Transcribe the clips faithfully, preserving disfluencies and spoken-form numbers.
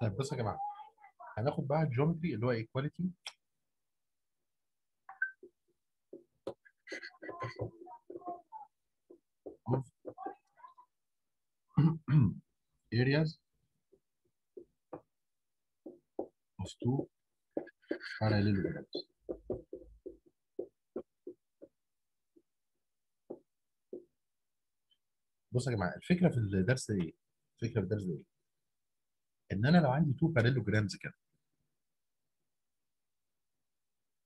طيب بصوا يا جماعه، هناخد بقى الجيومتري اللي هو ايكواليتي اوف areas of two parallelograms. بصوا يا جماعه، الفكره في الدرس ايه؟ الفكره في الدرس ايه؟ ان انا لو عندي اتنين باراليلوجرامز كده،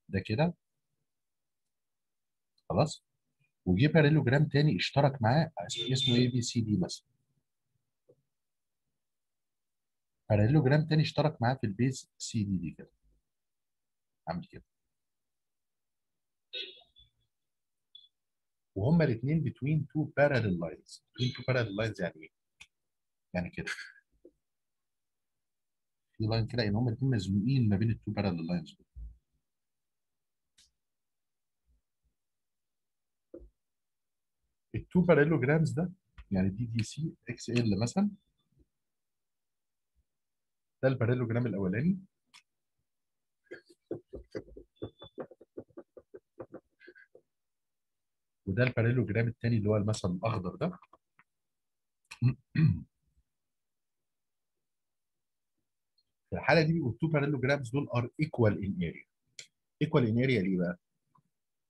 ده كده خلاص، وجي باراليلوجرام تاني اشترك معاه اسمه اي بي سي دي مثلا. باراليلوجرام تاني اشترك معاه في البيز سي دي دي كده. عامل كده. وهما الاثنين بتوين تو باراليل لاينز. بتوين تو باراليل لاينز يعني ايه؟ يعني كده. في لاين كده ان هما الاثنين مزنوقين ما بين التو باراليل لاينز دول. التو باراليلوجرامز ده يعني دي دي سي اكس ال مثلا، ده الباراليلوجرام الاولاني، وده الباراليلوجرام الثاني اللي هو مثلا الاخضر ده. في الحاله دي بيبقوا التو باراليلوجرامز دول ار ايكوال ان اريا. ايكوال ان اريا ليه بقى؟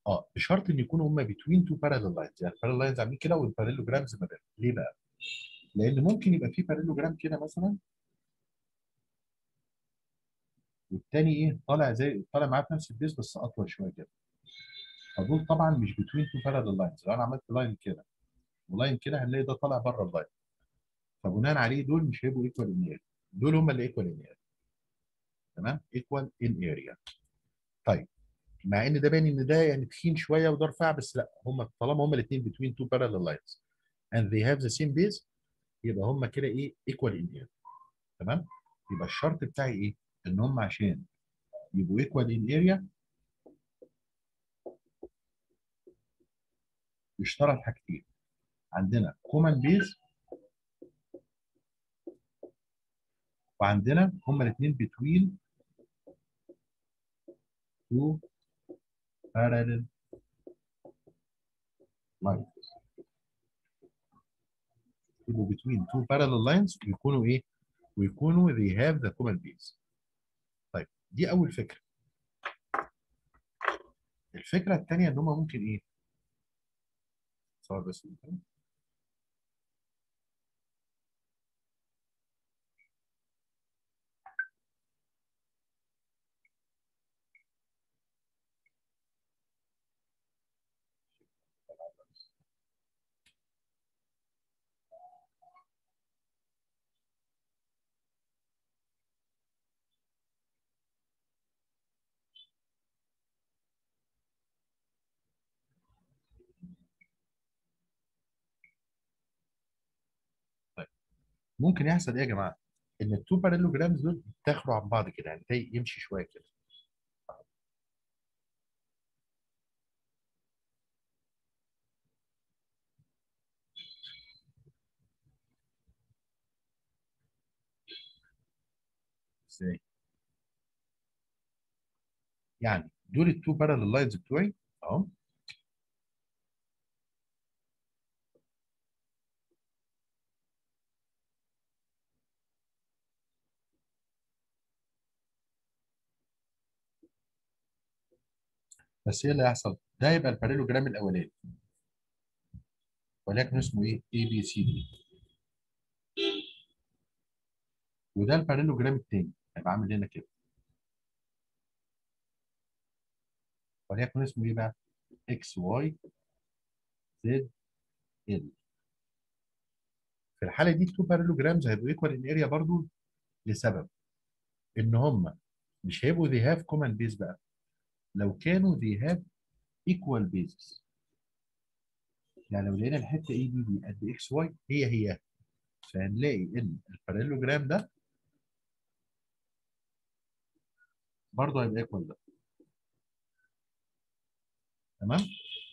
اه بشرط ان يكونوا هما بتوين تو باراليل لاينز، يعني الباراليل لاينز عاملين كده والباراليلوجرامز ما بينهم. ليه بقى؟ لان ممكن يبقى في باراليلوجرام كده مثلا والتاني ايه؟ طالع زي طالع معاه في نفس البيز بس اطول شويه كده. فدول طبعا مش بتوين تو باراليل لاينز، لو انا عملت لاين كده ولاين كده هنلاقي ده طالع بره اللاين. فبناء عليه دول مش هيبقوا ايكوال ان اريا، دول هما اللي ايكوال ان اريا. تمام؟ ايكوال ان اريا. طيب مع ان ده باين ان ده يعني تخين شويه وده رفيع، بس لا، هم طالما هم الاثنين between two parallel lines and they have the same base يبقى هم كده ايه؟ equal in area. تمام؟ يبقى الشرط بتاعي ايه؟ ان هم عشان يبقوا equal in area يشترط حاجتين، عندنا common base وعندنا هم الاثنين between two parallel lines. يبقوا between two parallel lines ويكونوا ايه؟ ويكونوا they have the common base. طيب دي أول فكرة. الفكرة الثانية إن هما ممكن ايه؟ صور بس ممكن. ممكن يحصل ايه يا جماعه؟ ان التو باراليلوجرامز دول يتاخروا عن بعض كده، يعني ده يمشي شويه كده. ازاي؟ يعني دول التو باراليل لاينز بتوعي اهو، بس ايه اللي هيحصل؟ ده يبقى الباراليلوجرام الاولاني، ولكن اسمه ايه؟ اي بي سي دي. وده الباراليلوجرام الثاني هيبقى عامل هنا كده، ولكن اسمه ايه بقى؟ اكس واي زد ال. في الحاله دي التو باراليلوجرامز هيبقوا ايكوال ان اريا برضه، لسبب ان هم مش هيبقوا they have common base بقى، لو كانوا they have equal bases. يعني لو لقينا الحته اي دي دي قد اكس واي هي هي، فهنلاقي ان الباراليلوجرام ده برضه هيبقى ايكوال ده. تمام؟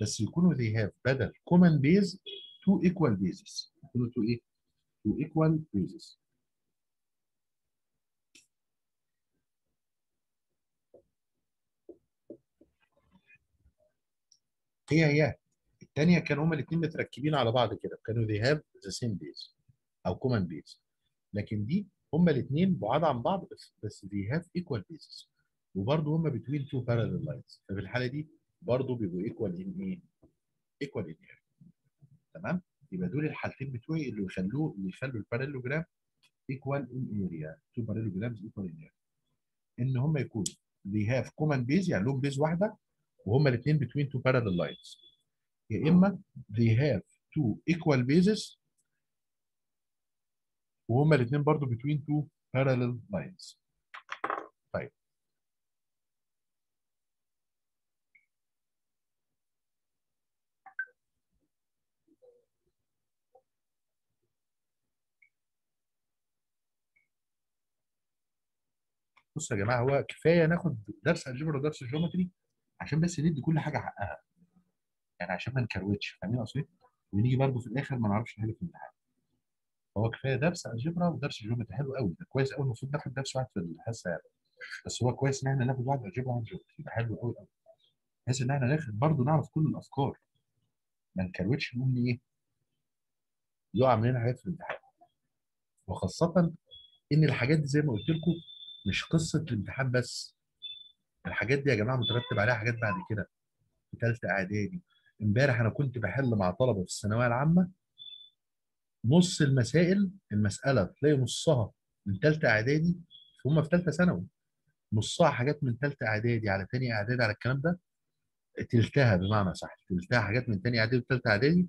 بس يكونوا they have بدل common base two equal bases. يكونوا تو ايه؟ two equal bases. قيايات. الثانيه كانوا هما الاثنين متركبين على بعض كده، كانوا they have the same base او common base. لكن دي هما الاثنين بعاد عن بعض بس they have equal bases، وبرضه هما between two parallel lines. ففي الحاله دي برضه بيبقوا equal in ايه؟ equal in area. تمام؟ يبقى دول الحالتين بتوعي اللي يخلوه اللي يخلوا الباراليلوجرام equal in area. two parallelograms equal in area. ان هما يكونوا they have common base، يعني لهم بيز واحده، وهما الاثنين between two parallel lines. يا اما they have two equal bases وهما الاثنين برضو between two parallel lines. طيب بصوا يا جماعه، هو كفايه ناخد درس الجبر ودرس الجيومتري عشان بس ندي كل حاجه حقها، يعني عشان ما نكروتش، فاهمين قصدي؟ ونيجي برضه في الاخر ما نعرفش حاجه في الامتحان. هو كفايه درس الجبرا ودرس الجيومتري حلو قوي، ده كويس قوي، المفروض ناخد درس واحد في الحصه يعني. بس هو كويس ان احنا ناخد واحد الجبرا وواحد جيومتري، ده حلو قوي قوي. بحيث ان احنا ناخد برضه نعرف كل الافكار. ما نكروتش نقول ايه؟ يقع مننا حاجات في الامتحان. وخاصه ان الحاجات دي زي ما قلت لكم مش قصه الامتحان بس. الحاجات دي يا جماعه مترتب عليها حاجات بعد كده. في ثالثه اعدادي. امبارح انا كنت بحل مع طلبه في الثانويه العامه نص المسائل، المساله تلاقي نصها من ثالثه اعدادي، هم في ثالثه ثانوي، نصها حاجات من ثالثه اعدادي على ثاني اعدادي على الكلام ده، تلتها بمعنى صح، تلتها حاجات من ثاني اعدادي وثالثه اعدادي،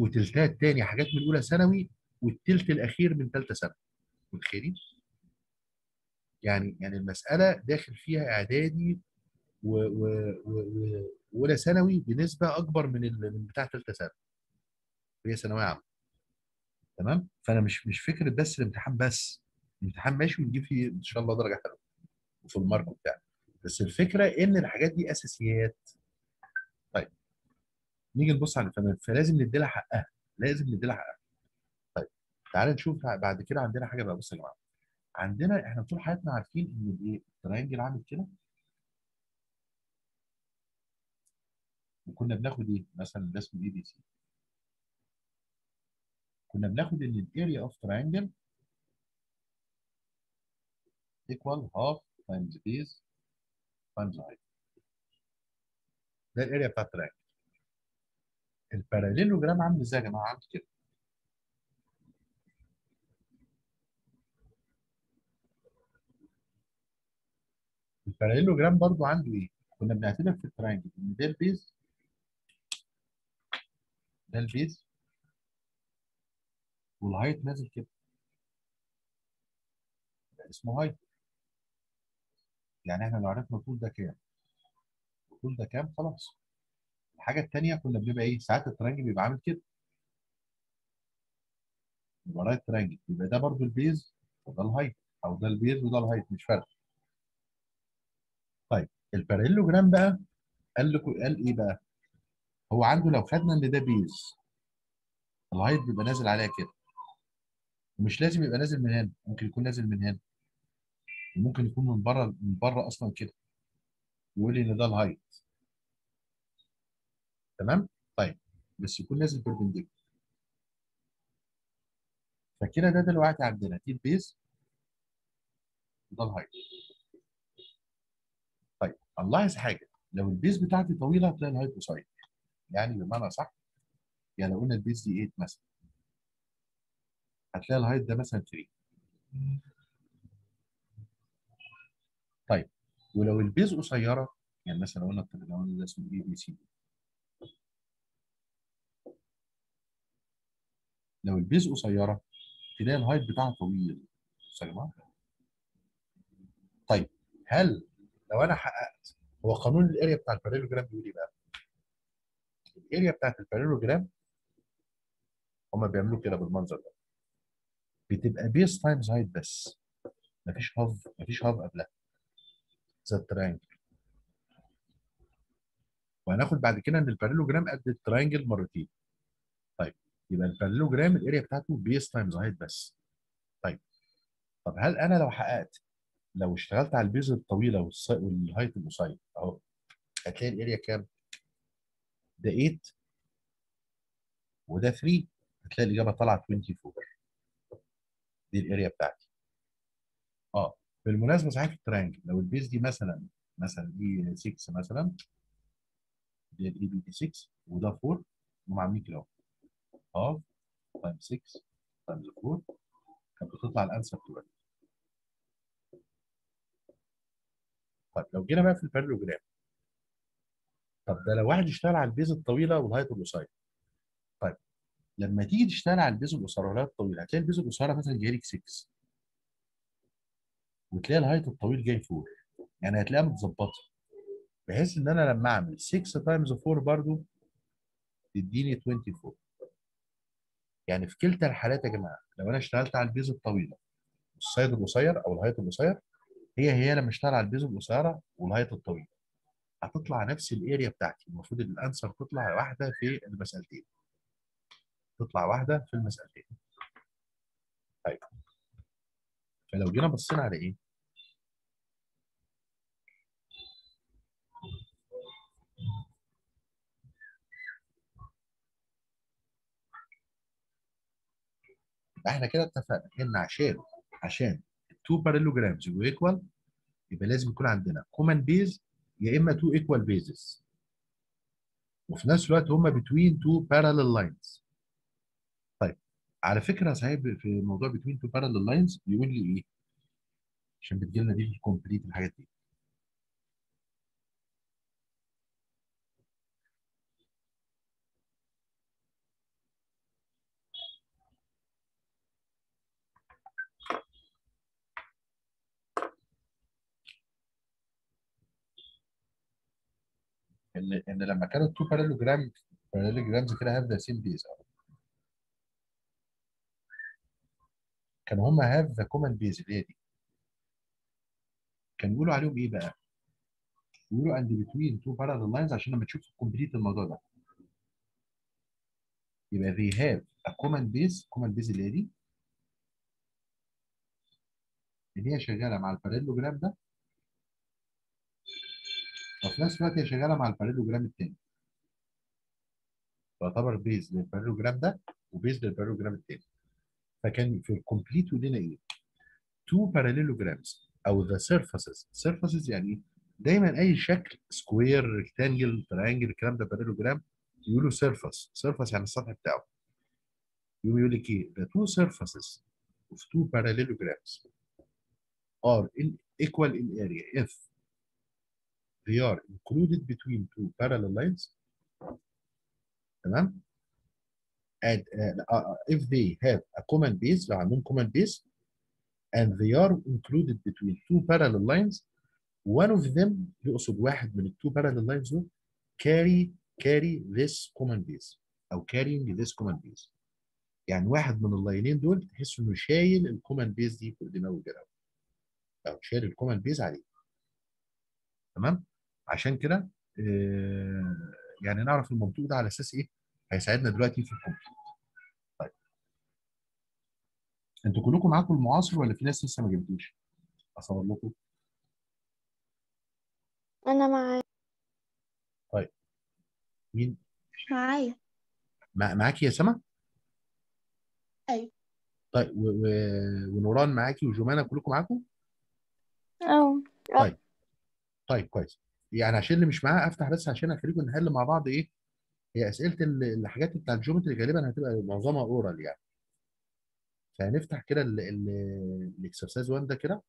وتلتها الثاني حاجات من اولى ثانوي، والثلث الاخير من ثالثه ثانوي. متخيلين؟ يعني يعني المساله داخل فيها اعدادي و و و وأولى ثانوي بنسبة أكبر من من بتاع ثالثة ثانوي. هي ثانوية عامة. تمام؟ فأنا مش مش فكرة بس الامتحان بس. الامتحان ماشي ونجيب فيه إن شاء الله درجة حلوة. وفي المارك بتاعنا. بس الفكرة إن الحاجات دي أساسيات. طيب. نيجي نبص على الفنان، فلازم نديلها حقها. لازم نديلها حقها. طيب. تعالى نشوف بعد كده عندنا حاجة بقى. بص يا جماعة. عندنا إحنا طول حياتنا عارفين إن الإيه؟ الترينجل عامل كده. وكنا بناخد ايه؟ مثلا ده اسمه اي بي سي. كنا بناخد ان الاريا اوف ترينجل ايكوال هاف تايمز بيز تايمز هايت. ده الاريا بتاع الترينجل. الباراليلوجرام عامل ازاي يا جماعه؟ عامل كده. الباراليلوجرام برضو عنده ايه؟ كنا بنعتبر في الترينجل ان ده البيز، ده البيز، والهايت نازل كده، ده اسمه هايت. يعني احنا لو عرفنا طول ده كام وطول ده كام خلاص. الحاجه الثانيه كنا بنبقى ايه؟ ساعات الترنج بيبقى عامل كده، يبقى رايت ترنج، يبقى ده برضو البيز وده الهايت، او ده البيز وده الهايت، مش فارق. طيب الباراليلوجرام بقى قال لكم، قال ايه بقى؟ هو عنده لو خدنا ان ده بيز، الهايت بيبقى نازل عليها كده، ومش لازم يبقى نازل من هنا، ممكن يكون نازل من هنا، وممكن يكون من بره، من بره اصلا كده، ويقول لي ان ده الهايت. تمام؟ طيب بس يكون نازل بيربنديكولار. فكده ده دلوقتي عندنا دي البيز وده الهايت. طيب هنلاحظ حاجه، لو البيز بتاعتي طويله هتلاقي الهايت قصير. يعني بمعنى صح، يعني لو قلنا البيز دي ثمانية مثلا هتلاقي الهايت ده مثلا ثلاثة. طيب ولو البيز قصيره، يعني مثلا لو قلنا لو قلنا ده اسمه اي بي سي، لو البيز قصيره تلاقي الهايت بتاعها طويل. بصوا يا جماعه. طيب هل لو انا حققت، هو قانون الاريا بتاع الباراليلوجرام بيقول ايه بقى؟ الاريا بتاعت الباراليلوجرام هما بيعملوا كده بالمنظر ده، بتبقى بيس تايمز هايت بس، مفيش هاف، مفيش هاف قبلها زي الترينجل. وهناخد بعد كده ان الباراليلوجرام قد الترينجل مرتين. طيب يبقى الباراليلوجرام الاريا بتاعته بيس تايمز هايت بس. طيب طب هل انا لو حققت، لو اشتغلت على البيز الطويله والهايت القصير اهو، هتلاقي الاريا كام؟ ده تمانية وده تلاتة، هتلاقي الاجابه طالعه اربعة وعشرين. دي الاريا بتاعتي. اه بالمناسبه صحيح في الترينجل لو البيز دي مثلا مثلا دي ستة مثلا، دي الاي بي دي ستة وده اربعة، هم عاملين كده اهو. اه تايم ستة تايم اربعة كانت بتطلع الانسر اتناشر. طيب لو جينا بقى في البارالوجرام، طب ده لو واحد اشتغل على البيز الطويله والهايت والقصير. طيب لما تيجي تشتغل على البيز القصيره والهايت الطويله هتلاقي البيز القصيره مثلا جاي لك ستة وتلاقي الهايت الطويل جاي اربعة، يعني هتلاقيها متظبطه بحيث ان انا لما اعمل ستة تايمز اربعة برضو تديني اربعة وعشرين. يعني في كلتا الحالات يا جماعه لو انا اشتغلت على البيز الطويله والسايد القصير او الهايت القصير، هي هي لما اشتغل على البيز القصيره والهايت الطويله هتطلع نفس الاريا بتاعتي. المفروض ان الانسر تطلع واحده في المسالتين، تطلع واحده في المسالتين. طيب فلو جينا بصينا على ايه؟ احنا كده اتفقنا ان عشان عشان اتنين بارالوجرامز يبقوا ايكوال يبقى لازم يكون عندنا كومن بيز يا اما اتنين ايكوال بيزز، وفي نفس الوقت هما بتوين اتنين بارالل لاينز. طيب على فكره صحيح في موضوع بتوين اتنين بارالل لاينز بيقول لي ايه؟ عشان بتجيلنا دي في الكومبليت الحاجات دي. ان ان لما كانوا اتنين بارالوجرام بارالوجرامز كده هاف ذا سيم بيز، كان هما هاف ذا كومن بيز اللي هي دي، كان بيقولوا عليهم ايه بقى؟ بيقولوا اند بتوين اتنين بارالل لاينز، عشان لما تشوف كومبليت الموضوع ده يبقى they have a common base. common base اللي هي دي اللي هي شغاله مع البارالوجرام ده، وفي نفس الوقت هي شغاله مع البارالوجرام التاني، تعتبر بيز للبارالوجرام ده وبيز للبارالوجرام التاني. فكان في الكومبليت ودينا ايه؟ تو باراليلوجرامز او ذا سيرفيسز. سيرفيسز يعني ايه؟ دايما اي شكل سكوير ريكتانجل تريانجل الكلام ده بارالوجرام يقولوا سيرفيس. سيرفيس يعني السطح بتاعه. يقوم يقول لك ايه؟ ذا تو سيرفيسز اوف تو باراليلوجرامز ار ايكوال ان اريا اف they are included between two parallel lines. تمام؟ and uh, uh, if they have a common base لو عندهم common base and they are included between two parallel lines, one of them يقصد واحد من ال two parallel lines دول carry carry this common base أو carrying this common base. يعني واحد من اللاينين دول تحس إنه شايل ال common base دي فوق دماغه كده أو شايل ال common base عليه. تمام؟ عشان كده يعني نعرف المنطوق ده على اساس ايه؟ هيساعدنا دلوقتي في الكمبيوتر. طيب انتوا كلكم معاكم المعاصر ولا في ناس لسه ما جبتوش؟ اصور لكم. انا معايا. طيب مين؟ معايا. معاكي يا سما؟ ايوه. طيب ونوران معاكي وجمانه كلكم معاكم؟ اه. طيب طيب كويس. يعني عشان اللي مش معاه افتح بس عشان اخليكم نحل مع بعض ايه؟ هي اسئله الحاجات بتاع الجيومتري غالبا هتبقى معظمها اورال يعني. فهنفتح كده الاكسرسايز واحد ده كده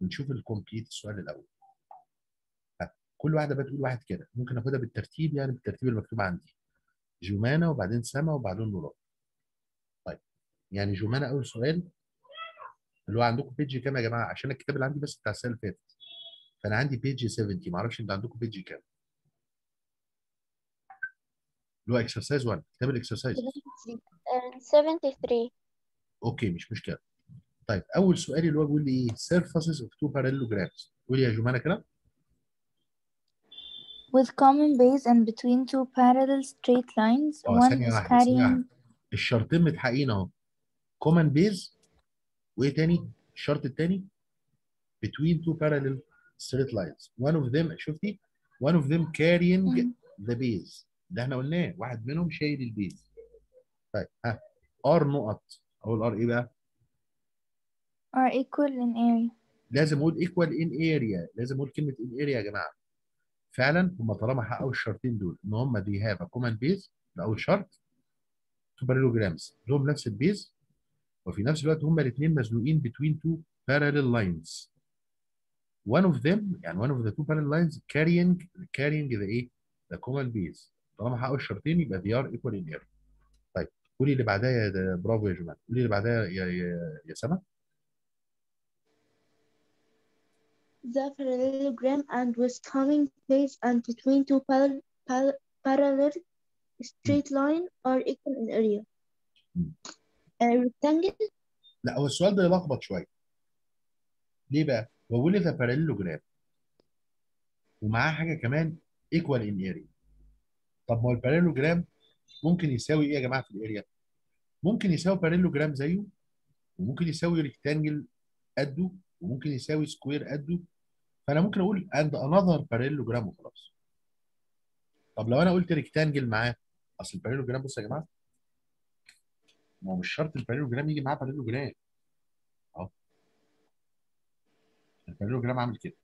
ونشوف الكومبليت السؤال الاول. كل واحده بقى تقول واحد كده، ممكن ناخدها بالترتيب يعني بالترتيب المكتوب عندي. جمانه وبعدين سما وبعدين نوران. طيب يعني جمانه اول سؤال اللي هو عندكم بيج كام يا جماعه؟ عشان الكتاب اللي عندي بس بتاع السنه اللي فاتت. فأنا عندي بيج سبعين، معرفش أنتوا عندكم بيج كام؟ اللي هو اكسرسايز واحد، كتاب الاكسرسايز سبعة وسبعين. أوكي مش مشكلة. طيب أول سؤالي اللي هو بيقول لي إيه؟ surfaces of two parallelograms. قولي يا جمانة كده. with common base and between two parallel straight lines. أه ثانية واحدة ثانية واحدة. الشرطين متحققين أهو. common base وإيه تاني؟ الشرط التاني؟ between two parallel straight lines. one of them شفتي one of them carrying the bees ده احنا قلناه واحد منهم شايل البيز. طيب ها ار نقط اقول ار ايه بقى؟ ار equal in area. لازم اقول equal in area، لازم اقول كلمه in area يا جماعه. فعلا هم طالما حققوا الشرطين دول ان هم they have a common base ده اول شرط، two parallelograms لهم نفس البيز، وفي نفس الوقت هم الاثنين مزنوقين between two parallel lines. One of them يعني one of the two parallel lines carrying carrying the ايه؟ the common base. طالما حققوا الشرطين يبقى they are equal in area. طيب قولي اللي بعدها يا برافو يا جماعه، قولي اللي بعدها يا يا, يا سما. The parallelogram and with coming place and between two parallel par parallel straight line are equal in area. A rectangle. لا هو السؤال ده يلخبط شويه. ليه بقى؟ هو بيقول لي the parallelogram ومعاه حاجه كمان equal in area. طب ما هو الباراليلوجرام ممكن يساوي ايه يا جماعه في الاريا؟ ممكن يساوي باراليلوجرام زيه، وممكن يساوي ريكتانجل قده، وممكن يساوي سكوير قده، فانا ممكن اقول اند انذر باراليلوجرام وخلاص. طب لو انا قلت ريكتانجل معاه، اصل الباراليلوجرام بصوا يا جماعه ما هو مش شرط الباراليلوجرام يجي معاه باراليلوجرام. اهو الباراليلوجرام عامل كده.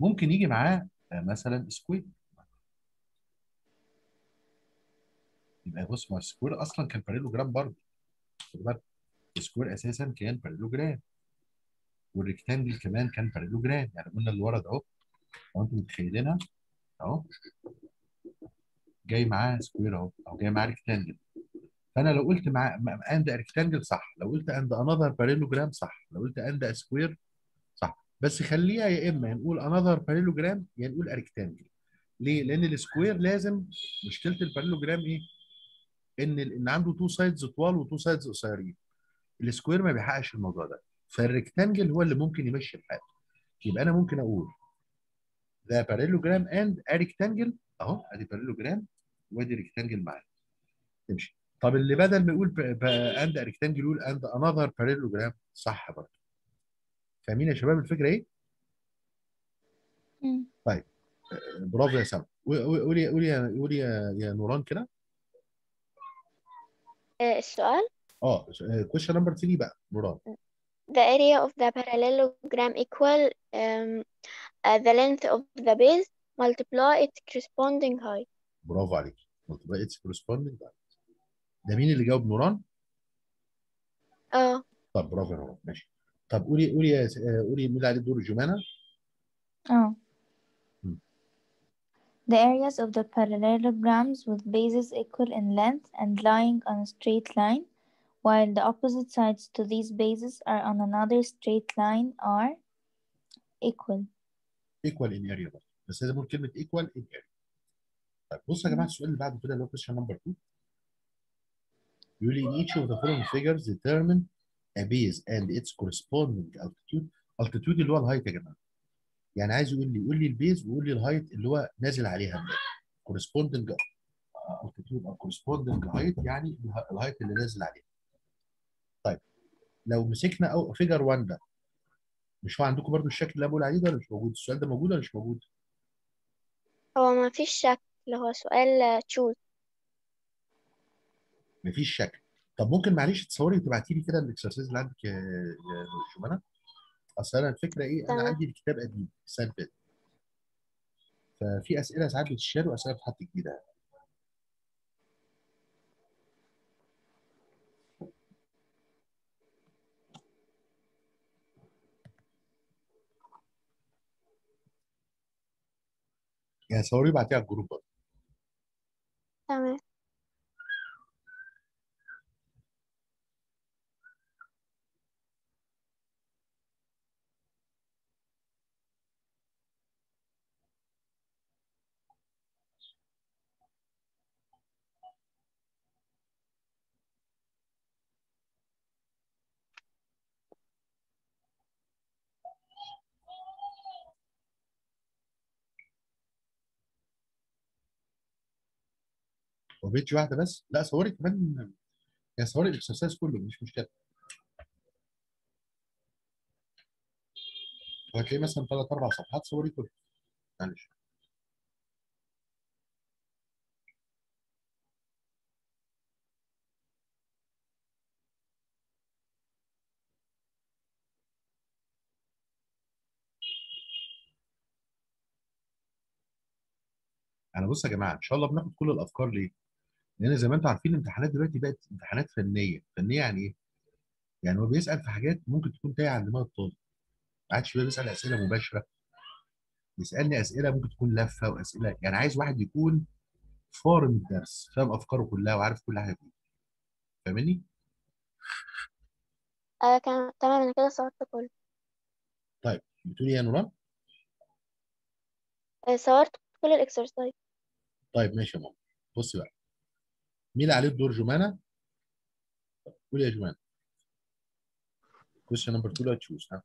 ممكن يجي معاه مثلا سكوير، يبقى بص ما السكوير اصلا كان باراليلوجرام برضه، السكوير اساسا كان باراليلوجرام والريكتانجل كمان كان باراليلوجرام. يعني قلنا اللي ورا ده اهو لو انتم متخيلينها اهو جاي معاه سكوير اهو او جاي معاه ريكتانجل، فانا لو قلت مع اند ريكتانجل صح، لو قلت اند انذر باراليلوجرام صح، لو قلت اند سكوير صح، بس خليها يا اما هنقول انذر باراليلوجرام يا نقول اركتانجل. ليه؟ لان السكوير لازم مشكله الباراليلوجرام ايه؟ ان ان عنده تو سايدز طوال وتو سايدز قصيرين. السكوير ما بيحققش الموضوع ده، فالركتانجل هو اللي ممكن يمشي الحال. يبقى انا ممكن اقول ذا باراليلوجرام اند اركتانجل اهو، ادي باراليلوجرام وادي ريكتانجل معاه تمشي. طب اللي بدل ما يقول اند اركتانجل يقول اند انذر باراليلوجرام صح برضه. فاهمين يا شباب الفكره ايه؟ امم طيب برافو يا سما. قولي قولي قولي يا نوران كده السؤال؟ اه question number three بقى نوران. The area of the parallelogram equal um, uh, the length of the base multiply its corresponding height. برافو عليك. multiply its corresponding height. ده مين اللي جاوب نوران؟ اه طب برافو يا نوران ماشي. طب قولي قولي قولي مين عليه دور جمانة؟ اه The areas of the parallelograms with bases equal in length and lying on a straight line while the opposite sides to these bases are on another straight line are equal. equal in area برضه، بس لازم اقول كلمة equal in area. طيب بصوا يا جماعة السؤال اللي بعده كده اللي هو question number two. يقول لي in each of the following figures determine a base and its corresponding altitude. altitude اللي هو الهايت يا جماعه، يعني عايز يقول لي يقول لي البيز ويقول لي الهايت اللي هو نازل عليها. corresponding altitude او corresponding height يعني الهايت اللي نازل عليها. طيب لو مسكنا او فيجر واحد ده، مش هو عندكم برضو الشكل اللي انا بقول عليه ده ولا مش موجود؟ السؤال ده موجود ولا مش موجود؟ هو ما فيش شكل، هو سؤال تشوز ما فيش شكل. طب ممكن معلش تصوري وتبعتي لي كده الاكسرسايز اللي عندك يا شمانه؟ اصل انا الفكره ايه؟ انا عندي الكتاب قديم السنه اللي فاتت، ففي اسئله ساعات بتتشال واسئله بتتحط جديده. يعني صوري وبعتيها على الجروب برضه. تمام. وبيتش واحده بس؟ لا صوري كمان، يا صوري الاكسرسايز كله مش مشكله. وهتلاقي مثلا ثلاث اربع صفحات صوري كله. معلش. انا بص يا جماعه ان شاء الله بناخد كل الافكار ليه؟ لان زي ما انتم عارفين الامتحانات دلوقتي بقت امتحانات فنيه، فنيه يعني ايه؟ يعني هو بيسال في حاجات ممكن تكون تايهه عند دماغ الطالب. ما عادش بيسال اسئله مباشره. بيسالني اسئله ممكن تكون لفه واسئله، يعني عايز واحد يكون فارم الدرس، فاهم افكاره كلها وعارف كل حاجه فيه. فاهمني؟ اه كان تمام، انا كده صورت كله. طيب بتقولي يا نوران؟ آه صورت كل الاكسرسايز. طيب ماشي يا ماما. بصي بقى، مين اللي عليه الدور؟ جمانه؟ قولي يا جمانه. question number two لا تشوز. ها؟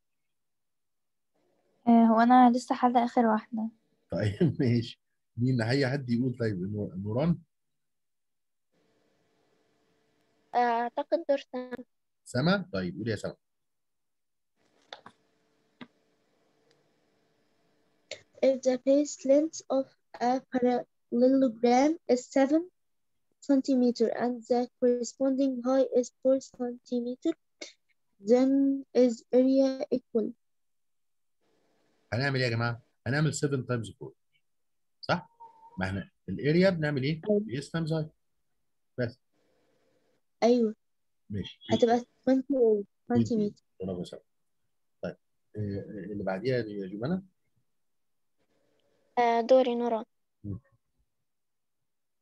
هو انا لسه حل اخر واحده. طيب ماشي، مين هي حد يقول؟ طيب نوران؟ اعتقد دور سما. سما؟ طيب قولي يا سما. If the base length of a parallelogram is seven centimeter and the corresponding height is four centimeter, then is area equal. هنعمل ايه يا جماعه؟ هنعمل سبعة times أربعة صح؟ ما احنا الاريا بنعمل ايه؟ بيس times هاي بس. ايوه ماشي، هتبقى ثمانية سنتيمتر. برافو. طيب اللي بعديها يا جمانه. دوري نوران.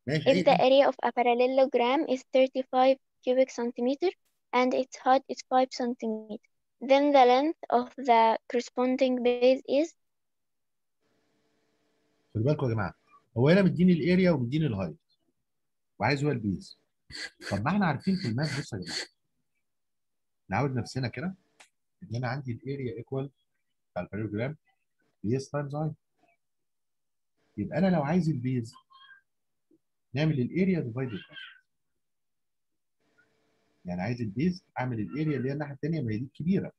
ماشي. If the area of a parallelogram is thirty-five cubic centimeter and its height is five centimeter, then the length of the corresponding base is. خلي بالكم يا جماعه، هو هنا مديني الاريا ومديني الهايت وعايز هو البيز. طب ما احنا عارفين في الماث. بصوا يا جماعه، نعود نفسنا كده ان انا عندي الاريا ايكوال بتاع الباراليلوجرام بيز تايمز هايت. يبقى انا لو عايز البيز نعمل الاريا ديفايدد باي، يعني عايز البيز اعمل الاريا اللي هي الناحيه الثانيه، ما هي دي الكبيره،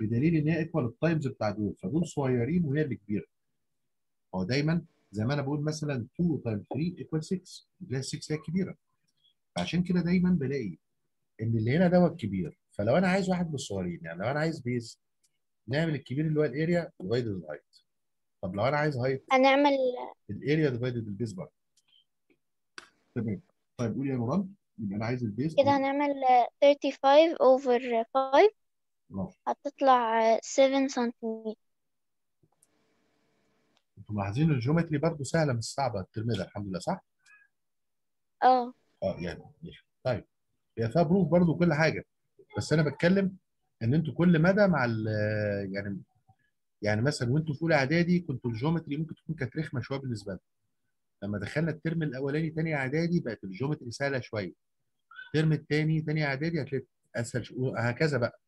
بدليل ان هي ايكوال التايمز بتاع دول، فدول صغيرين وهي اللي كبيره. هو دايما زي ما انا بقول مثلا اتنين تايمز تلاتة ايكوال ستة، بلاقي ستة هي الكبيره، فعشان كده دايما بلاقي ان اللي هنا دوت كبير. فلو انا عايز واحد من الصغيرين، يعني لو انا عايز بيز نعمل الكبير اللي هو الاريا ديفايدد الهايت. طب لو انا عايز هايت هنعمل الاريا ديفايدد البيز برضه. تمام. طيب قولي يا نوران. يبقى انا عايز البيز كده هنعمل خمسة وتلاتين اوفر خمسة. برافو. هتطلع سبعة سنتيمتر. انتوا ملاحظين الجيومتري برضه سهله مش صعبه الترم ده الحمد لله صح؟ اه اه يعني ماشي. طيب هي فيها بروف برضه وكل حاجه، بس انا بتكلم ان انتوا كل مدى مع ال يعني يعني مثلا وانتوا في اولى اعدادي كنتوا الجيومتري ممكن تكون كانت رخمه شويه بالنسبه لكم. لما دخلنا الترم الاولاني ثاني اعدادي بقت الجيومتري سهله شويه. الترم الثاني ثاني اعدادي هتلاقي اسهل شو... هكذا بقى.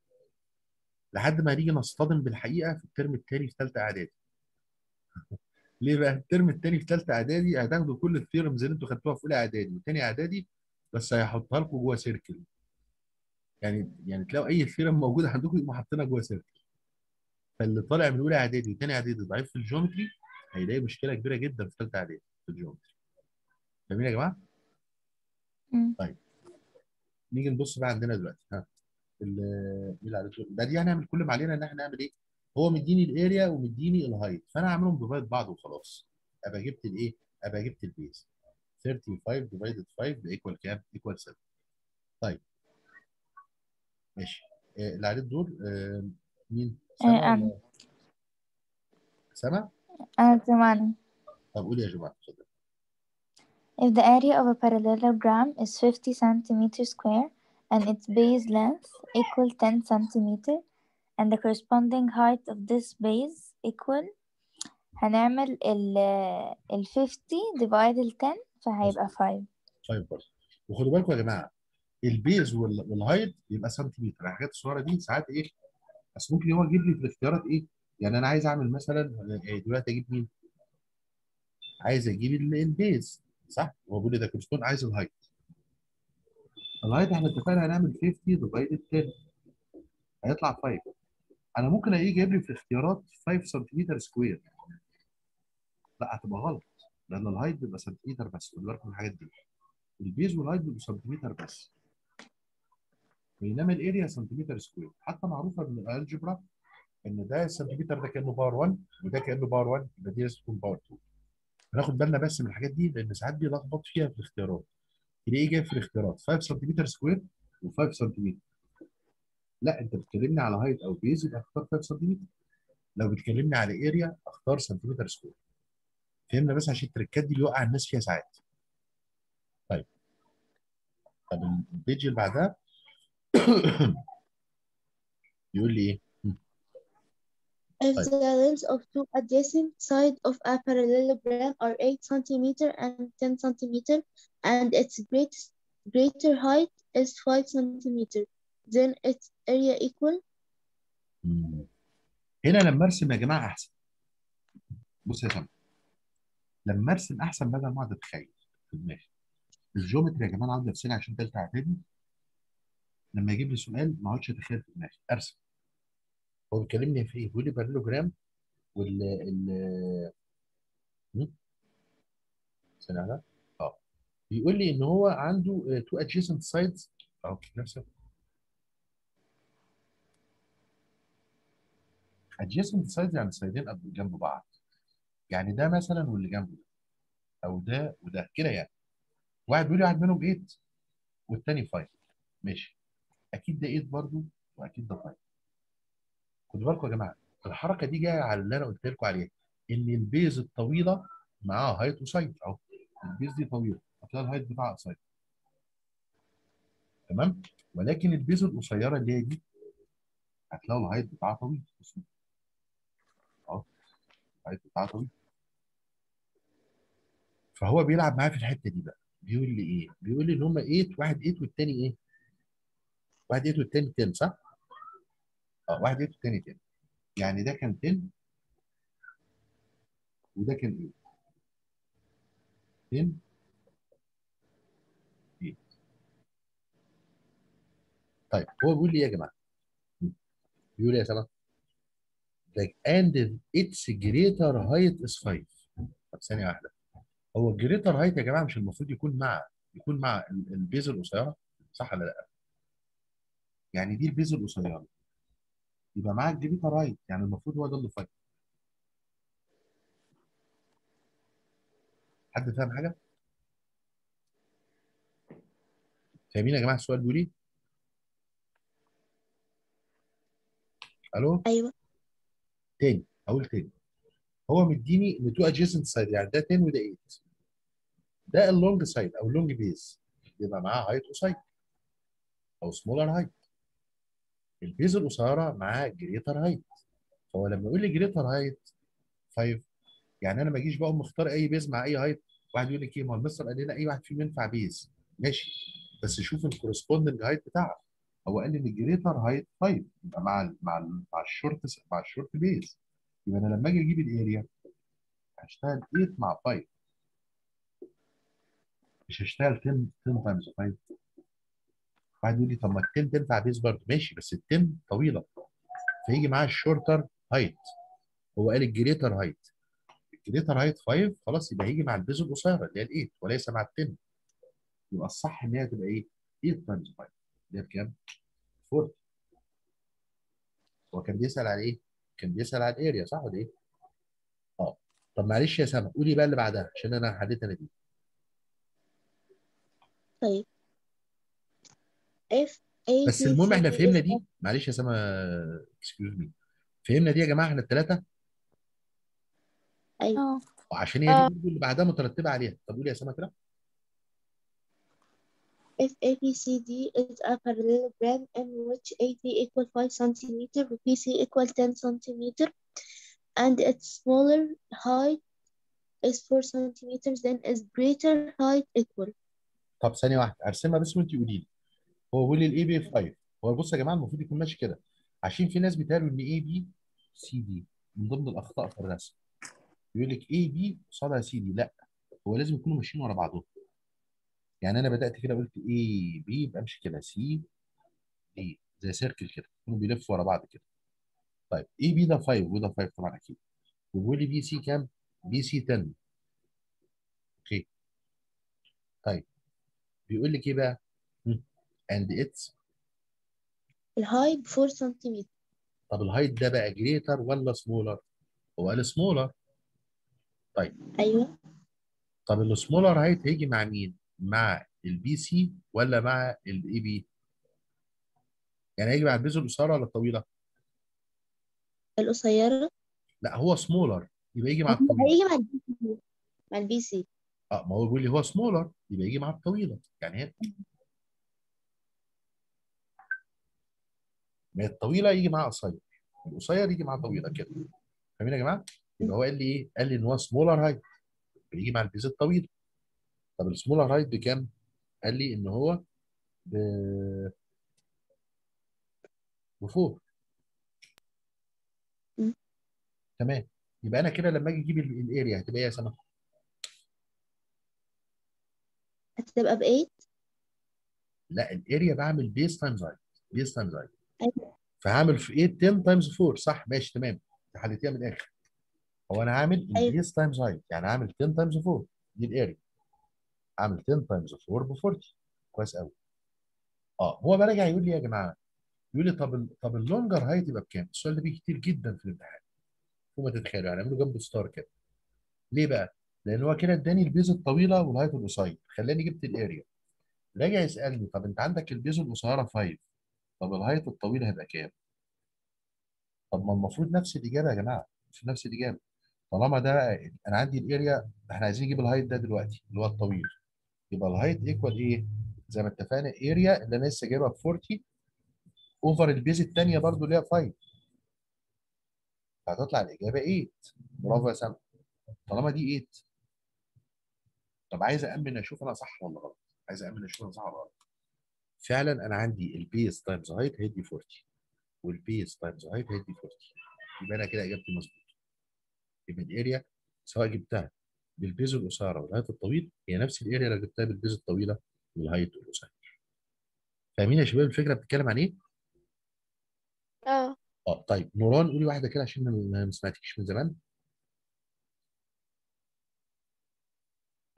لحد ما هنيجي نصطدم بالحقيقه في الترم الثاني في ثالثه اعدادي. ليه بقى؟ الترم الثاني في ثالثه اعدادي هتاخدوا كل الثيرمز اللي انتوا خدتوها في اولى اعدادي وثاني اعدادي، بس هيحطها لكم جوه سيركل. يعني يعني تلاقوا اي ثيرم موجوده عندكم يبقوا حاطينها جوه سيركل. فاللي طالع من اولى اعدادي وثاني اعدادي ضعيف في الجيومتري هيلاقي مشكله كبيره جدا في ثالثه اعدادي في الجيومتري. فاهمين يا جماعه؟ مم. طيب نيجي نبص بقى عندنا دلوقتي. ها اللي على ده دي هنعمل كل ما علينا ان احنا نعمل ايه؟ هو مديني الاريا ومديني الهايت، فانا هعملهم ديفايد بعض وخلاص. ابقى جبت الايه؟ ابقى جبت البيز. خمسة وتلاتين ديفايدد خمسة ايكوال كام؟ ايكوال سبعة. طيب ماشي. اللي عليه الدور مين؟ سما. أنا سما؟ أنا جمانة. طب قولي يا جماعة. If the area of a parallelogram is fifty centimeters square and its base length equal ten centimeter and the corresponding height of this base equal، هنعمل ال ال fifty divided ال ten فهيبقى خمسة. طيب برضه وخدوا بالكم يا جماعة البيز والهايت يبقى سنتيمتر. الحاجات الصغيرة دي ساعات إيه؟ بس ممكن هو يجيب لي في الاختيارات ايه؟ يعني انا عايز اعمل مثلا دلوقتي اجيب مين؟ عايز اجيب البيز صح؟ هو بيقول لي ده كورسبوند. عايز الهايت. الهايت احنا اتفقنا هنعمل خمسين ديفايدد عشرة هيطلع خمسة. انا ممكن اجي جايب لي في الاختيارات خمسة سنتيمتر سكوير. لا هتبقى غلط لان الهايت بيبقى سنتيمتر بس. خدوا بالكم من الحاجات دي. البيز والهايت بيبقوا سنتيمتر بس. بينما الاريا سنتيمتر سكوير، حتى معروفه من الالجبرا ان ده السنتيمتر ده كانه باور واحد وده كانه باور واحد، يبقى دي لازم تكون باور اتنين. هناخد بالنا بس من الحاجات دي لان ساعات بيلخبط فيها في الاختيارات. تلاقيه جاي في الاختيارات خمسة سنتيمتر سكوير و5 سنتيمتر. لا انت بتكلمني على هايت او بيز يبقى اختار خمسة سنتيمتر. لو بتكلمني على اريا اختار سنتيمتر سكوير. فهمنا بس عشان التركات دي اللي وقع الناس فيها ساعات. طيب. طب البيج اللي بعدها يقول لي ايه؟ If the lengths of two adjacent sides of a parallelogram are eight centimeters and ten centimeters, and its greatest, greater height is five centimeters, then its area equal. هنا لما ارسم يا جماعه احسن. بصوا يا سامي. لما ارسم احسن بدل ما اقعد اتخيل في دماغي. الجيومتري يا جماعه عندي في سنه عشان ثالثه اعدادي. لما يجيب لي سؤال ما اقعدش اتخيل في دماغي، ارسم. هو بيكلمني في ايه؟ بيقول لي باراليلوجرام وال ال ثانية واحدة اه بيقول لي ان هو عنده تو ادجيسنت سايدز اه نفس ادجيسنت سايدز يعني سايدين جنب بعض، يعني ده مثلا واللي جنبه ده او ده وده كده، يعني واحد بيقول لي واحد منهم ثمانية والثاني خمسة، ماشي اكيد ده ثمانية برضه واكيد ده خمسة. خدوا بالكم يا جماعه الحركه دي جايه على اللي انا قلت لكم عليها، ان البيز الطويله معاها هايت وسايد اهو، البيز دي طويله هتلاقي الهايت بتاعها قصير. تمام؟ ولكن البيز القصيره اللي هي دي هتلاقي الهايت بتاعها طويل اهو، الهايت بتاعها طويل. فهو بيلعب معايا في الحته دي بقى، بيقول لي ايه؟ بيقول لي ان هم ثمانية، واحد ثمانية والثاني ايه؟ واحد ثمانية والثاني عشرة صح؟ اه واحد ايه والتاني تاني، يعني ده كان عشرة وده كان ايه؟ عشرة. طيب هو بيقول لي ايه يا جماعه؟ بيقول لي يا سلام and its greater height is five. طب ثانيه واحده، هو الجريتر هايت يا جماعه مش المفروض يكون مع يكون مع البيز القصيره صح ولا لا؟ يعني دي البيز القصيره يبقى معاك جريتر هايت، يعني المفروض هو ده اللي فايت. حد فاهم حاجه؟ فاهمين يا جماعه السؤال بيقول ايه؟ الو؟ ايوه تاني، اقول تاني. هو مديني ان تو ادجيسنت سايد، يعني ده عشرة وده ثمانية. ده اللونج سايد او اللونج بيز يبقى معاه هايت وسايد او سمولر هايت. البيز القصيره معاها جريتر هايت، فهو لما يقول لي جريتر هايت خمسة، يعني انا ما اجيش بقى مختار اي بيز مع اي هايت. واحد يقول لك ايه، ما هو المستر قال لنا اي واحد فيهم ينفع بيز، ماشي بس شوف الكورسبوندنج هايت بتاعها. هو قال لي ان الجريتر هايت خمسة يبقى مع ال مع ال مع الشورت س... مع الشورت بيز، يبقى انا لما اجي اجيب الاريا هشتغل ثمانية مع خمسة، مش هشتغل عشرة تايمز خمسة. واحد يقول لي طب ما التن تنفع بيز برضه، ماشي بس التن طويله فيجي معاها الشورتر هايت. هو قال الجريتر هايت، الجريتر هايت خمسة خلاص يبقى هيجي مع البيز القصيره اللي هي ال ثمانية وليس مع التن، يبقى الصح ان هي تبقى ايه؟ ثمانية تايمز خمسة اللي هي بكام؟ أربعين. هو كان بيسال على ايه؟ كان بيسال على الاريا صح ولا ايه؟ اه طب معلش يا سما قولي بقى اللي بعدها عشان انا حليت انا دي. طيب F A بس المهم احنا فهمنا دي، معلش يا سما اكسكيوز مي، فهمنا دي يا جماعه احنا الثلاثه. ايوه وعشان هي أوه. دي اللي بعدها مترتبه عليها. طب قولي يا سما كده F A B C D is a parallelogram in which A B equals five centimeters B C equals ten centimeters and its smaller height is four centimeters then its greater height equal. طب ثانيه واحده ارسمها بس وانت قولي لي. هو بيقول لي الاي بي خمسة، هو بص يا جماعه المفروض يكون ماشي كده عشان في ناس بيتقالوا ان اي بي سي دي من ضمن الاخطاء في الرسم. بيقول لك اي بي قصادها سي دي، لا هو لازم يكونوا ماشيين ورا بعضهم. يعني انا بدات كده قلت اي بي يبقى امشي كده سي دي زي سيركل كده، يكونوا بيلفوا ورا بعض كده. طيب اي بي ده خمسة وده خمسة طبعا اكيد، وبيقول لي بي سي كام؟ بي سي عشرة. اوكي طيب بيقول لك ايه بقى؟ and it's الهايت four centimeters. طب الهايت ده بقى جريتر ولا سمولر؟ هو قال سمولر. طيب ايوه طب السمولر هايت هيجي مع مين؟ مع البي سي ولا مع الاي بي؟ يعني هيجي مع البيز القصيره ولا الطويله؟ القصيره. لا هو سمولر يبقى يجي مع الطويله. هيجي مع البي سي. مع البي سي. اه ما هو بيقول لي هو سمولر يبقى يجي مع الطويله، يعني هنا ما الطويله يجي مع قصير، القصير يجي مع طويله كده. فاهمين يا جماعه؟ يبقى هو قال لي ايه؟ قال لي ان هو سمولر هايت بيجي مع البيز الطويله. طب السمولر هايت بكام؟ قال لي ان هو ب بفور. تمام، يبقى انا كده لما اجي اجيب الاريا هتبقى ايه يا سما؟ هتبقى ب تمانية. لا الاريا بعمل بيس تايمز هايت، بيس تايمز هايت. ايوه فهعمل في تمانية عشرة تايمز فور، صح؟ ماشي تمام، حليتيها من الاخر. هو انا هعمل البيس تايمز هايت، يعني هعمل تمانية تايمز فور دي الاريا. عامل تمانية تايمز فور ب أربعين. كويس قوي. اه هو بقى راجع يقول لي يا جماعه، يقول لي طب طب اللونجر هايت يبقى بكام؟ السؤال ده بيجي كتير جدا في الامتحان وما تتخيلوا، يعني اعمله جنب ستار كده. ليه بقى؟ لان هو كده اداني البيز الطويله والهايت القصير، خلاني جبت الاريا. راجع يسالني طب انت عندك البيز القصيره خمسة، طب الهايت الطويله هيبقى كام؟ طب ما المفروض نفس الاجابه يا جماعه، مش نفس الاجابه. طالما ده بقى انا عندي الاريا، احنا عايزين نجيب الهايت ده دلوقتي اللي هو الطويل، يبقى الهايت ايكوال ايه؟ زي ما اتفقنا الاريا اللي انا لسه جايبها ب أربعين اوفر البيز الثانيه برضو اللي هي خمسة، هتطلع الاجابه تمانية. برافو يا سامي، طالما دي تمانية. طب عايز أأمن اشوف انا صح ولا غلط، عايز أأمن اشوف انا صح ولا غلط. فعلا انا عندي البيز تايمز هايت هيدي أربعين والبيز تايمز هايت هيدي أربعين، يبقى انا كده اجابتي مظبوطه. يبقى الاريا سواء جبتها بالبيز القصيره والهايت الطويل هي نفس الاريا اللي جبتها بالبيز الطويله والهايت القصير. فاهمين يا شباب الفكره بتتكلم عن ايه؟ اه اه طيب نوران قولي واحده كده عشان ما سمعتكيش من زمان.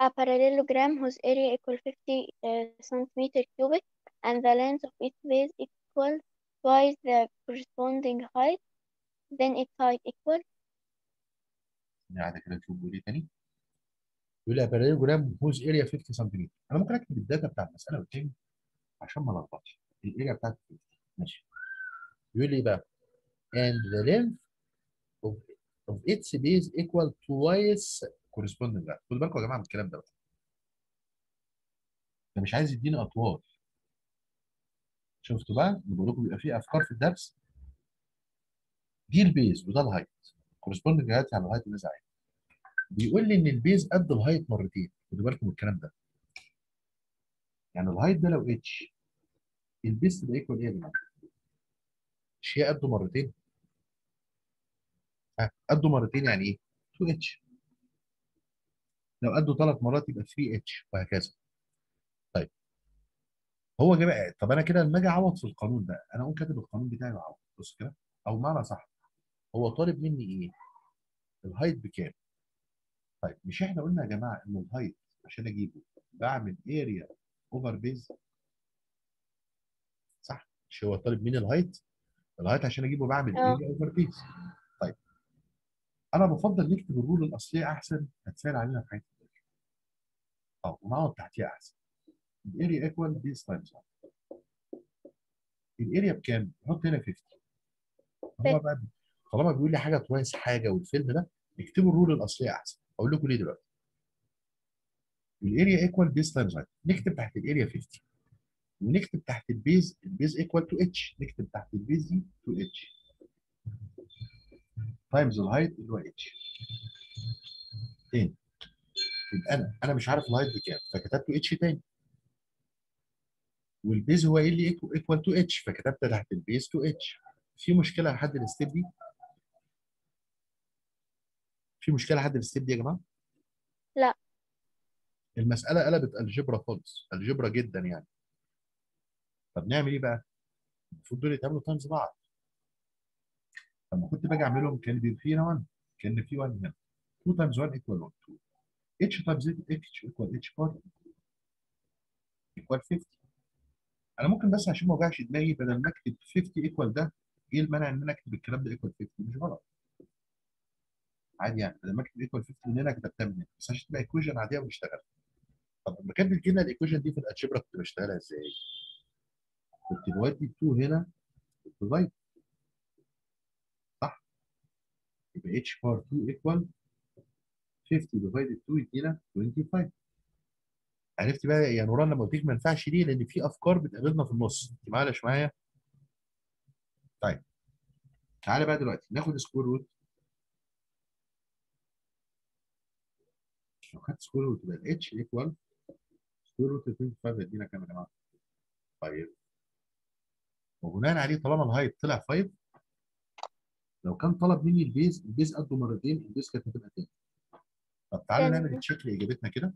A parallelogram whose area equals fifty uh, centimeter cubic and the length of its base equals twice the corresponding height, then its height equals. يعني كده تشوف بيقول ايه تاني؟ بيقول لي A parallelogram whose area fifty centimeter. انا ممكن اكتب الداتا بتاع المساله قدامي عشان ما الخبطش، الاريا بتاعت خمسين. ماشي. بيقول لي بقى and the length of, of its base equal twice corresponding height. خدوا بالكم يا جماعه من الكلام ده بقى. ده مش عايز يديني اطوال. شفتوا بقى؟ بقول لكم بيبقى فيه افكار في الدرس. دي البيز وده الهايت. corresponding height يعني الهايت اللي انا عايزه. بيقول لي ان البيز قد الهايت مرتين، خدوا بالكم من الكلام ده. يعني الهايت ده لو اتش البيز تبقى ايكوال ايه يا جماعه؟ مش هي قده مرتين؟ ها قده مرتين يعني ايه؟ اتنين اتش. لو قده ثلاث مرات يبقى تلاتة اتش وهكذا. طيب هو جاب، طب انا كده لما اجي اعوض في القانون ده انا اقوم كاتب القانون بتاعي واعوض. بص كده، او معنى صح هو طالب مني ايه؟ الهايت بكام؟ طيب مش احنا قلنا يا جماعه ان الهايت عشان اجيبه بعمل اريا اوفر بيز، صح؟ مش هو طالب مني الهايت؟ الهايت عشان اجيبه بعمل اريا اوفر بيز. طيب انا بفضل نكتب الرول الاصليه احسن، هتسهل علينا في حياتنا. اه ونقعد تحتيها احسن. الاريا ايكوال بيز تايمز هايت. الاريا بكام؟ نحط هنا خمسين. هو بقى طالما بيقول لي حاجه كويس حاجه والفيلم ده اكتبوا الرول الاصليه احسن. اقول لكم ليه دلوقتي. الاريا ايكوال بيز تايمز هايت، نكتب تحت الاريا خمسين ونكتب تحت البيز، البيز ايكوال تو اتش، نكتب تحت البيز دي تو اتش تايمز الهايت اللي هو اتش. تاني يبقى انا انا مش عارف الهايت بكام فكتبته اتش تاني، والبيز هو ايه اللي ايكوال تو اتش فكتبت تحت البيز تو اتش. في مشكله لحد الستيب دي؟ في مشكله لحد الستيب دي يا جماعه؟ لا المساله قلبت الجبرا خالص، الجبرا جدا يعني. طب نعمل ايه بقى؟ المفروض دول يتعملوا تايمز بعض. لما كنت باجي اعملهم كان بيبقى في هنا واحد، كان في واحد هنا. اتنين تايمز واحد ايكوال واحد، اتنين. اتش تايمز اتش ايكوال اتش بار ايكوال خمسين. انا ممكن بس عشان ما اوجعش دماغي بدل ما اكتب خمسين ايكوال ده، ايه المانع ان انا اكتب الكلام ده ايكوال خمسين؟ مش غلط. عادي يعني. لما اكتب ايكوال خمسين من هنا كتبتها من هنا، بس عشان تبقى ايكويشن عاديه وبشتغلها. طب لما كانت بتجيلنا الايكويشن دي في الالجبرا كنت بشتغلها ازاي؟ كنت بودي اتنين هنا بالديفايد صح؟ يبقى اتش بار اتنين ايكوال خمسين ديفايد اتنين يدينا خمسة وعشرين. عرفت بقى يا نوران لما قلت لك ما ينفعش ليه؟ لان في افكار بتقابلنا في النص. انت معايا مش معايا؟ طيب تعالى بقى دلوقتي ناخد سكوير روت. لو خدت سكوير روت يبقى الاتش ايكوال سكوير روت خمسة وعشرين هيدينا كام يا جماعه؟ خمسة. وبناء عليه طالما الهايت طلع خمسة، لو كان طلب مني البيز، البيز قده مرتين، البيز كانت هتبقى تاني. طب تعالى نعمل شكل اجابتنا كده.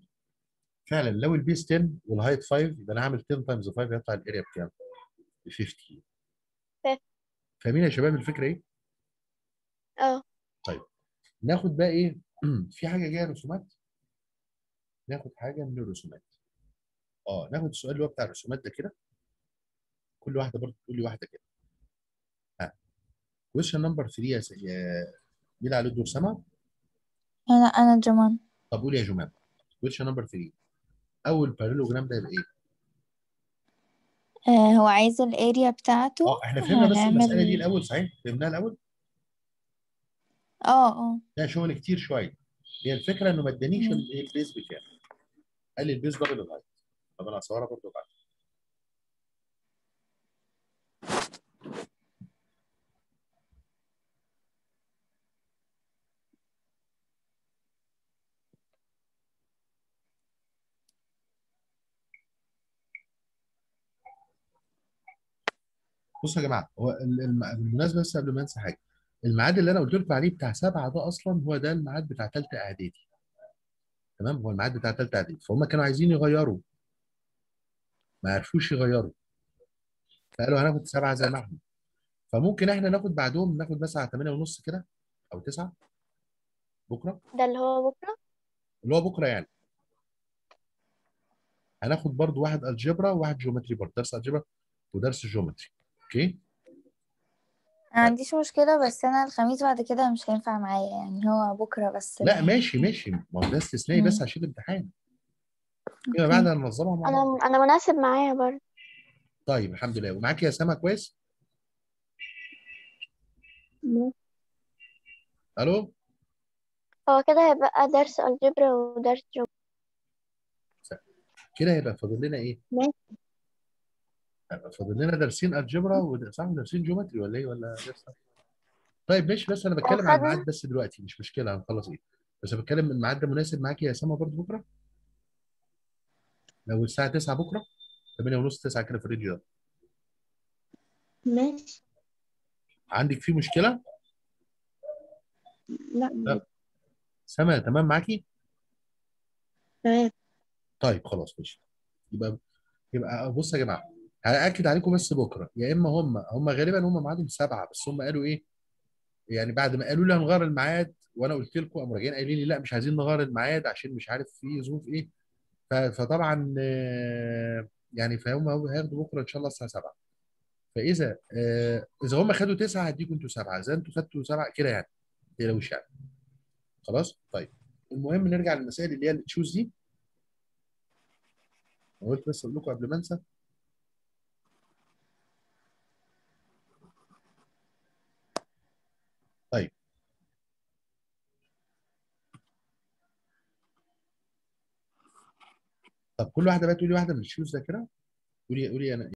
فعلا لو البيز عشرة والهايت خمسة يبقى انا هعمل عشرة تايمز خمسة هيطلع الاريا بكام؟ ب خمسين. فاهمين يا شباب الفكره ايه؟ اه طيب ناخد بقى ايه؟ في حاجه جايه رسومات؟ ناخد حاجه من الرسومات. اه ناخد السؤال اللي هو بتاع الرسومات ده كده. كل واحده برضه تقول لي واحده كده. ها كويشن نمبر تلاتة يا مين على الدور سما؟ انا انا جمان. طب قولي يا جمان كويشن نمبر تلاتة اول بارالوجرام ده يبقى ايه؟ آه هو عايز الاريا بتاعته. اه احنا فهمنا بس المساله دي الاول صحيح؟ فهمناها الاول؟ اه اه ده شغل كتير شويه. هي الفكره انه ما ادانيش البيز بكام. قال لي البيز دبل الهايت. طب انا هصورها برضه بعد. بصوا يا جماعه هو بالمناسبه بس قبل ما انسى حاجه، الميعاد اللي انا قلت لكم عليه بتاع سبعه ده اصلا هو ده الميعاد بتاع ثالثه اعدادي. تمام؟ هو الميعاد بتاع ثالثه اعدادي، فهم كانوا عايزين يغيروا. ما عرفوش يغيروا. فقالوا هناخد سبعه زي ما احنا. فممكن احنا ناخد بعدهم ناخد بس على تمانية ونص كده او تسعة بكره. ده اللي هو بكره؟ اللي هو بكره يعني. هناخد برضو واحد الجبرا وواحد جيومتري برضه، درس الجبرا ودرس الجيومتري. اوكي ما عنديش مشكله بس انا الخميس بعد كده مش هينفع معايا يعني هو بكره بس. لا ماشي ماشي ما هو ده استثنائي بس عشان الامتحان يبقى بعد هننظمها مع بعض. انا انا مناسب معايا برضه. طيب الحمد لله. ومعاك يا سما كويس؟ الو هو كده هيبقى درس الجبر ودرس جبر كده هيبقى فاضل لنا ايه؟ ماشي فاضل لنا درسين الجبرا ودرسين جيومتري ولا ايه ولا درس. طيب ماشي بس انا بتكلم عن الميعاد بس دلوقتي مش مشكله هنخلص ايه بس انا بتكلم الميعاد ده مناسب معاكي يا سما برضه بكره؟ لو الساعه تسعة بكره تمانية ونص تسعة كده في الرينج ده. ماشي عندك فيه مشكله؟ لا سما تمام معاكي؟ تمام. طيب خلاص ماشي يبقى يبقى بصوا يا جماعه هأكد عليكم بس بكره يا اما هم هم غالبا هم ميعادهم سبعة بس هم قالوا ايه؟ يعني بعد ما قالوا لي هنغير الميعاد وانا قلت لكم قاموا راجعين قايلين لي لا مش عايزين نغير الميعاد عشان مش عارف في ظروف ايه فطبعا يعني فهم هياخدوا بكره ان شاء الله الساعه سبعة فاذا اذا هم خدوا تسعة هديكم انتوا سبعة اذا انتوا خدتوا سبعة كده يعني ما تقلقوش يعني خلاص. طيب المهم نرجع للمسائل اللي هي التشوز دي. انا قلت بس اقول لكم قبل ما انسى طب كل واحده بقى تقولي واحده من الشوز ده كده قولي قولي انا